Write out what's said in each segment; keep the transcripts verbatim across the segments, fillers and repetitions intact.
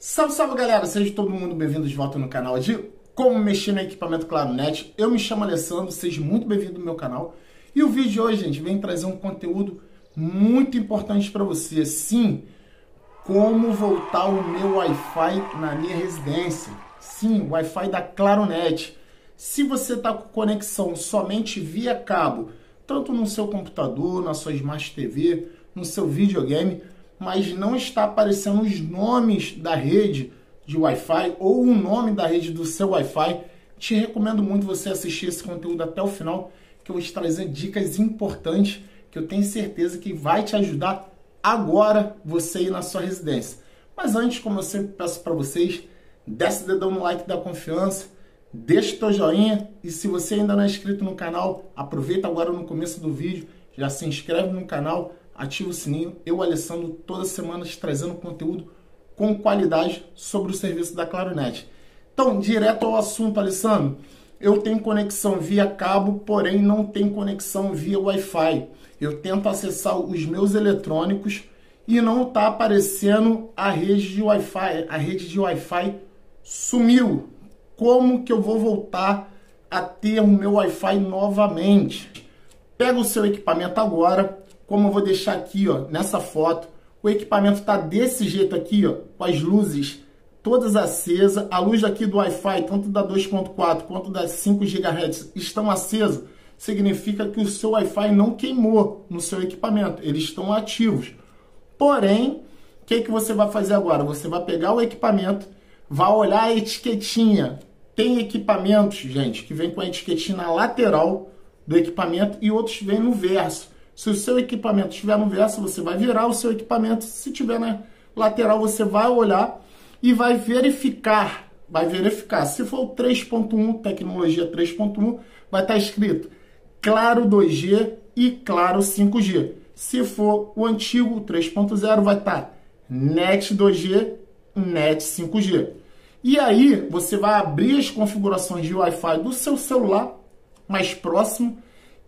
Salve, salve galera, seja todo mundo bem-vindo de volta no canal de Como Mexer no Equipamento Claro Net. Eu me chamo Alessandro, seja muito bem-vindo no meu canal. E o vídeo de hoje, gente, vem trazer um conteúdo muito importante para você. Sim, como voltar o meu Wi-Fi na minha residência. Sim, Wi-Fi da Claro Net. Se você está com conexão somente via cabo, tanto no seu computador, na sua Smart T V, no seu videogame, mas não está aparecendo os nomes da rede de Wi-Fi ou o nome da rede do seu Wi-Fi, te recomendo muito você assistir esse conteúdo até o final, que eu vou te trazer dicas importantes que eu tenho certeza que vai te ajudar agora você ir na sua residência. Mas antes, como eu sempre peço para vocês, desce o dedão no like da confiança, deixa o teu joinha e se você ainda não é inscrito no canal, aproveita agora no começo do vídeo, já se inscreve no canal, ativa o sininho. Eu, Alessandro, toda semana te trazendo conteúdo com qualidade sobre o serviço da Claro Net. Então, direto ao assunto, Alessandro. Eu tenho conexão via cabo, porém não tenho conexão via Wi-Fi. Eu tento acessar os meus eletrônicos e não está aparecendo a rede de Wi-Fi. A rede de Wi-Fi sumiu. Como que eu vou voltar a ter o meu Wi-Fi novamente? Pega o seu equipamento agora. Como eu vou deixar aqui, ó, nessa foto, o equipamento está desse jeito aqui, ó, com as luzes todas acesas. A luz aqui do Wi-Fi, tanto da dois ponto quatro quanto das cinco gigahertz, estão acesas. Significa que o seu Wi-Fi não queimou no seu equipamento. Eles estão ativos. Porém, o que, que você vai fazer agora? Você vai pegar o equipamento, vai olhar a etiquetinha. Tem equipamentos, gente, que vem com a etiquetinha na lateral do equipamento e outros vêm no verso. Se o seu equipamento estiver no verso, você vai virar o seu equipamento. Se tiver na lateral, você vai olhar e vai verificar. Vai verificar. Se for o três ponto um, tecnologia três ponto um, vai estar escrito claro dois G e claro cinco G. Se for o antigo três ponto zero, vai estar Net dois G, Net cinco G. E aí, você vai abrir as configurações de Wi-Fi do seu celular mais próximo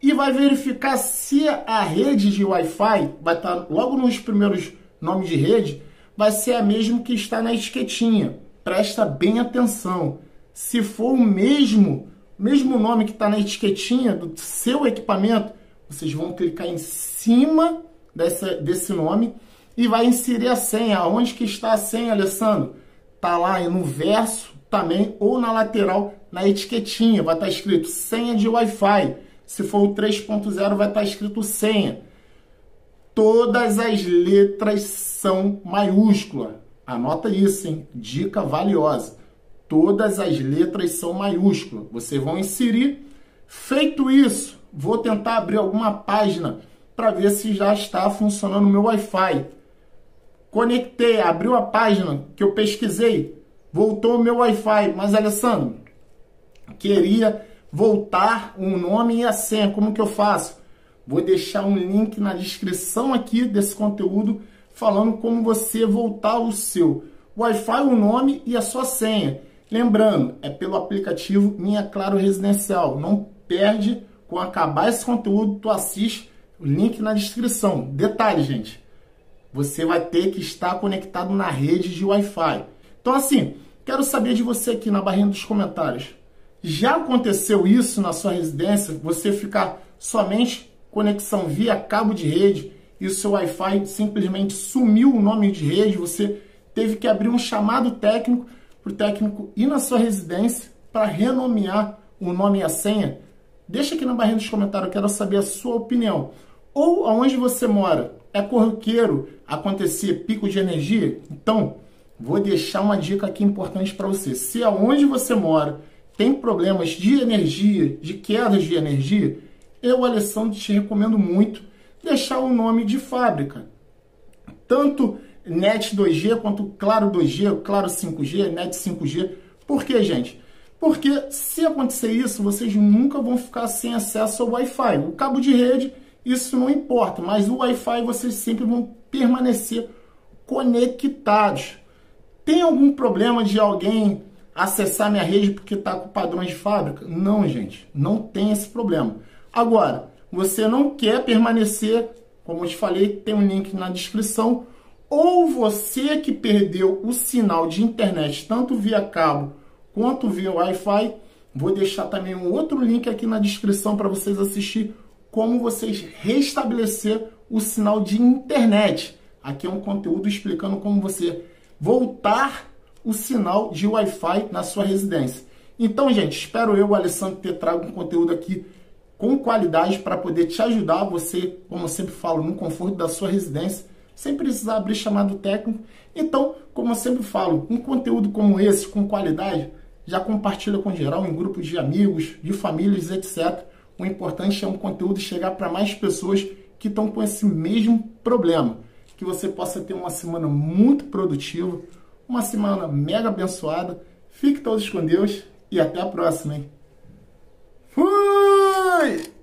e vai verificar se a rede de Wi-Fi, vai estar logo nos primeiros nomes de rede, vai ser a mesma que está na etiquetinha. Presta bem atenção. Se for o mesmo, mesmo nome que está na etiquetinha do seu equipamento, vocês vão clicar em cima dessa, desse nome e vai inserir a senha. Onde que está a senha, Alessandro? Está lá no verso também ou na lateral, na etiquetinha. Vai estar escrito senha de Wi-Fi. Se for o três ponto zero, vai estar escrito senha. Todas as letras são maiúsculas. Anota isso, hein? Dica valiosa. Todas as letras são maiúsculas. Vocês vão inserir. Feito isso, vou tentar abrir alguma página para ver se já está funcionando o meu Wi-Fi. Conectei, abriu a página que eu pesquisei. Voltou o meu Wi-Fi. Mas, Alessandro, queria voltar o nome e a senha. Como que eu faço? Vou deixar um link na descrição aqui desse conteúdo falando como você voltar o seu Wi-Fi, o nome e a sua senha. Lembrando, é pelo aplicativo Minha Claro Residencial. Não perde. Quando acabar esse conteúdo, tu assiste o link na descrição. Detalhe, gente, você vai ter que estar conectado na rede de Wi-Fi. Então, assim, quero saber de você aqui na barrinha dos comentários. Já aconteceu isso na sua residência? Você ficar somente conexão via cabo de rede e o seu Wi-Fi simplesmente sumiu o nome de rede, você teve que abrir um chamado técnico para o técnico ir na sua residência para renomear o nome e a senha? Deixa aqui na barrinha dos comentários, eu quero saber a sua opinião. Ou aonde você mora? É corriqueiro acontecer pico de energia? Então, vou deixar uma dica aqui importante para você. Se aonde você mora tem problemas de energia, de quedas de energia, eu, Alessandro, te recomendo muito deixar o nome de fábrica. Tanto Net dois G quanto Claro dois G, Claro cinco G, Net cinco G. Por quê, gente? Porque se acontecer isso, vocês nunca vão ficar sem acesso ao Wi-Fi. O cabo de rede, isso não importa, mas o Wi-Fi vocês sempre vão permanecer conectados. Tem algum problema de alguém acessar minha rede porque está com padrões de fábrica? Não, gente, não tem esse problema. Agora, você não quer permanecer, como eu te falei, tem um link na descrição, ou você que perdeu o sinal de internet, tanto via cabo quanto via Wi-Fi, vou deixar também um outro link aqui na descrição para vocês assistir como vocês restabelecer o sinal de internet. Aqui é um conteúdo explicando como você voltar o sinal de Wi-Fi na sua residência. Então, gente, espero eu, Alessandro, ter trago um conteúdo aqui com qualidade para poder te ajudar, você, como eu sempre falo, no conforto da sua residência, sem precisar abrir chamado técnico. Então, como eu sempre falo, um conteúdo como esse, com qualidade, já compartilha com geral, em grupos de amigos, de famílias, etcétera. O importante é um conteúdo chegar para mais pessoas que estão com esse mesmo problema. Que você possa ter uma semana muito produtiva, uma semana mega abençoada. Fique todos com Deus e até a próxima, hein? Fui!